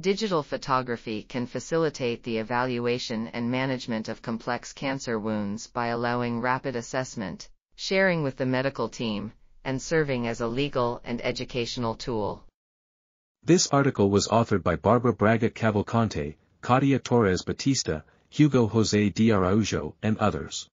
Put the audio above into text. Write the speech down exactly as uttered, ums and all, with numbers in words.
Digital photography can facilitate the evaluation and management of complex cancer wounds by allowing rapid assessment, sharing with the medical team, and serving as a legal and educational tool. This article was authored by Barbara Braga Cavalcante, Katia Torres Batista, Hugo Jose de-Araujo, and others.